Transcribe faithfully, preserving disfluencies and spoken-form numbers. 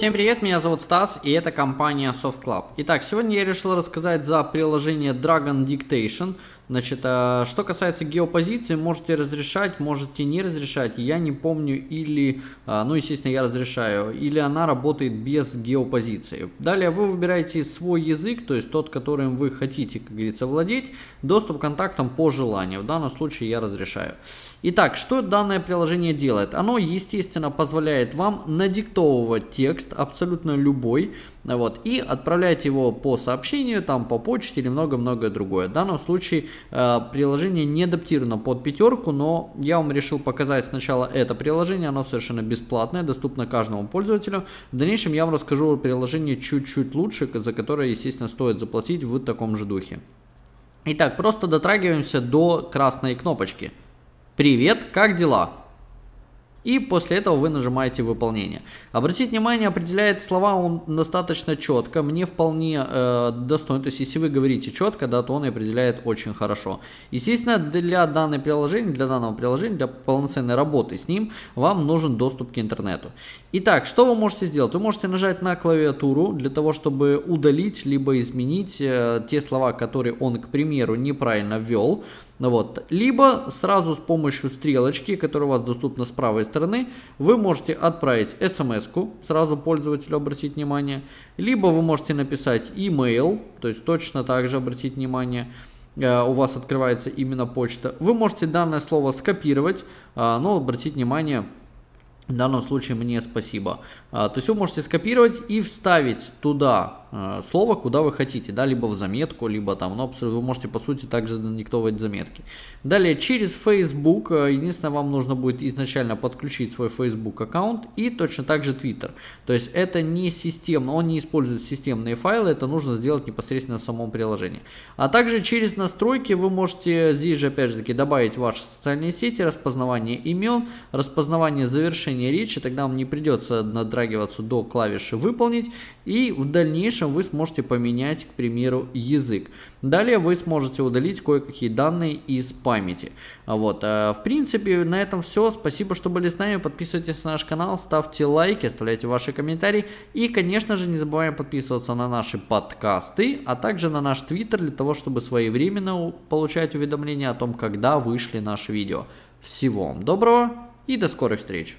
Всем привет, меня зовут Стас, и это компания SoftClub. Итак, сегодня я решил рассказать за приложение Dragon Dictation. Значит, что касается геопозиции, можете разрешать, можете не разрешать. Я не помню, или, ну естественно, я разрешаю, или она работает без геопозиции. Далее вы выбираете свой язык, то есть тот, которым вы хотите, как говорится, владеть. Доступ к контактам по желанию. В данном случае я разрешаю. Итак, что данное приложение делает? Оно, естественно, позволяет вам надиктовывать текст, абсолютно любой, вот, и отправлять его по сообщению, там, по почте или много-многое другое. В данном случае приложение не адаптировано под пятерку, но я вам решил показать сначала это приложение, оно совершенно бесплатное, доступно каждому пользователю. В дальнейшем я вам расскажу о приложении чуть-чуть лучше, за которое, естественно, стоит заплатить в таком же духе. Итак, просто дотрагиваемся до красной кнопочки. «Привет, как дела?» И после этого вы нажимаете «Выполнение». Обратите внимание, определяет слова он достаточно четко, мне вполне э, достойно. То есть, если вы говорите четко, да, то он определяет очень хорошо. Естественно, для данного приложения, для данного приложения, для полноценной работы с ним, вам нужен доступ к интернету. Итак, что вы можете сделать? Вы можете нажать на клавиатуру для того, чтобы удалить, либо изменить э, те слова, которые он, к примеру, неправильно ввел. Вот. Либо сразу с помощью стрелочки, которая у вас доступна с правой стороны, вы можете отправить смс-ку, сразу пользователю обратить внимание, либо вы можете написать email, то есть точно так же обратить внимание, у вас открывается именно почта. Вы можете данное слово скопировать, но обратить внимание, в данном случае мне спасибо. То есть вы можете скопировать и вставить туда слово, куда вы хотите, да, либо в заметку, либо там, ну, вы можете, по сути, также надиктовать заметки. Далее, через Facebook, единственное, вам нужно будет изначально подключить свой Facebook аккаунт и точно так же Twitter. То есть это не системно, он не использует системные файлы, это нужно сделать непосредственно в самом приложении. А также через настройки вы можете здесь же, опять же таки, добавить ваши социальные сети, распознавание имен, распознавание завершения речи, тогда вам не придется надрагиваться до клавиши «Выполнить», и в дальнейшем вы сможете поменять, к примеру, язык. Далее вы сможете удалить кое-какие данные из памяти. Вот. В принципе, на этом все. Спасибо, что были с нами. Подписывайтесь на наш канал, ставьте лайки, оставляйте ваши комментарии. И, конечно же, не забываем подписываться на наши подкасты, а также на наш Twitter, для того, чтобы своевременно получать уведомления о том, когда вышли наши видео. Всего вам доброго и до скорых встреч!